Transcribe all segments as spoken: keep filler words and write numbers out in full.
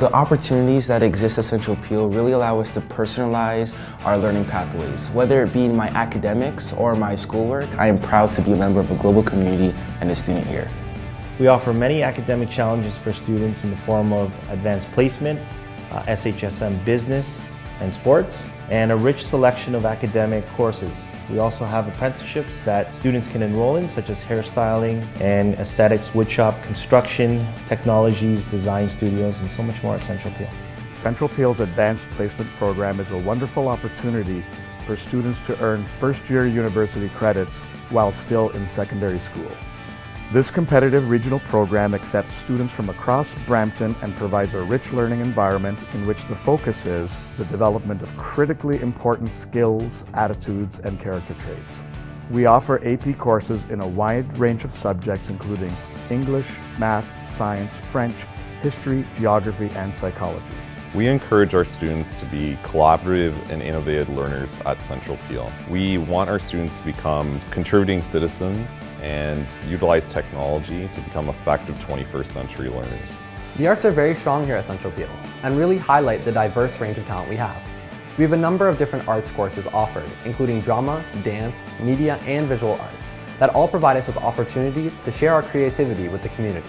The opportunities that exist at Central Peel really allow us to personalize our learning pathways. Whether it be in my academics or my schoolwork, I am proud to be a member of a global community and a student here. We offer many academic challenges for students in the form of advanced placement, uh, S H S M business and sports, and a rich selection of academic courses. We also have apprenticeships that students can enroll in, such as hairstyling and aesthetics, woodshop, construction, technologies, design studios, and so much more at Central Peel. Central Peel's Advanced Placement Program is a wonderful opportunity for students to earn first-year university credits while still in secondary school. This competitive regional program accepts students from across Brampton and provides a rich learning environment in which the focus is the development of critically important skills, attitudes, and character traits. We offer A P courses in a wide range of subjects including English, math, science, French, history, geography, and psychology. We encourage our students to be collaborative and innovative learners at Central Peel. We want our students to become contributing citizens and utilize technology to become effective twenty-first century learners. The arts are very strong here at Central Peel and really highlight the diverse range of talent we have. We have a number of different arts courses offered, including drama, dance, media, and visual arts, that all provide us with opportunities to share our creativity with the community.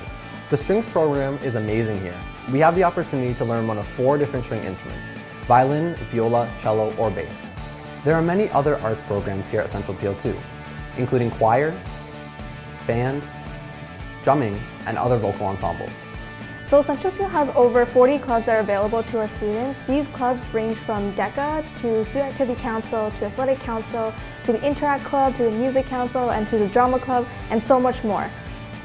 The strings program is amazing here. We have the opportunity to learn one of four different string instruments: violin, viola, cello, or bass. There are many other arts programs here at Central Peel too, including choir, band, drumming, and other vocal ensembles. So Central Peel has over forty clubs that are available to our students. These clubs range from DECA to Student Activity Council to Athletic Council to the Interact Club to the Music Council and to the Drama Club and so much more.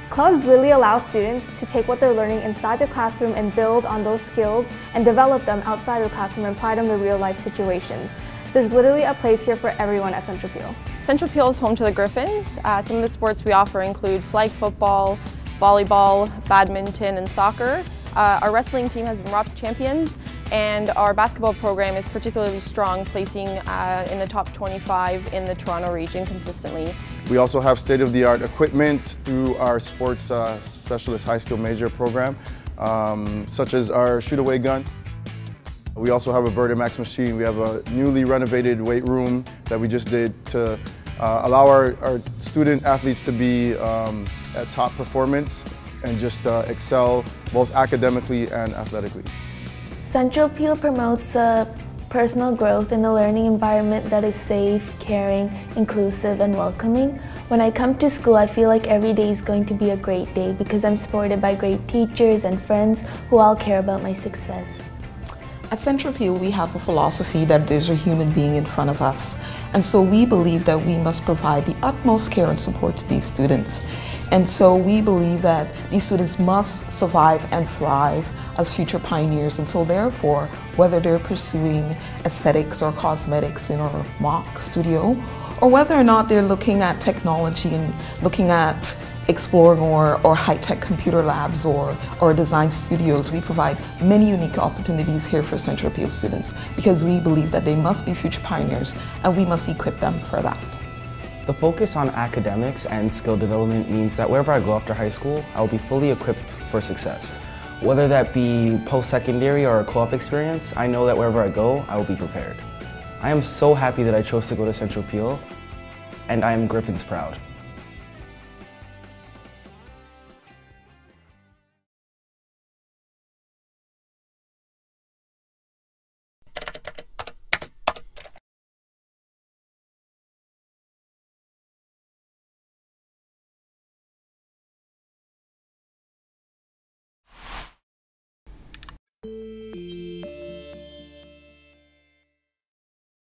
Clubs really allow students to take what they're learning inside the classroom and build on those skills and develop them outside of the classroom and apply them to real life situations. There's literally a place here for everyone at Central Peel. Central Peel is home to the Griffins. Uh, some of the sports we offer include flag football, volleyball, badminton, and soccer. Uh, our wrestling team has been ROPS champions, and our basketball program is particularly strong, placing uh, in the top twenty-five in the Toronto region consistently. We also have state-of-the-art equipment through our sports uh, specialist high school major program, um, such as our shoot-away gun. We also have a Vertimax machine. We have a newly renovated weight room that we just did to uh, allow our, our student athletes to be um, at top performance and just uh, excel both academically and athletically. Central Peel promotes a personal growth in a learning environment that is safe, caring, inclusive, and welcoming. When I come to school, I feel like every day is going to be a great day because I'm supported by great teachers and friends who all care about my success. At Central Peel, we have a philosophy that there's a human being in front of us, and so we believe that we must provide the utmost care and support to these students. And so we believe that these students must survive and thrive as future pioneers, and so therefore, whether they're pursuing aesthetics or cosmetics in our mock studio, or whether or not they're looking at technology and looking at exploring or, or high-tech computer labs or, or design studios, we provide many unique opportunities here for Central Peel students because we believe that they must be future pioneers and we must equip them for that. The focus on academics and skill development means that wherever I go after high school, I will be fully equipped for success. Whether that be post-secondary or a co-op experience, I know that wherever I go, I will be prepared. I am so happy that I chose to go to Central Peel, and I am Griffins proud. Thank you.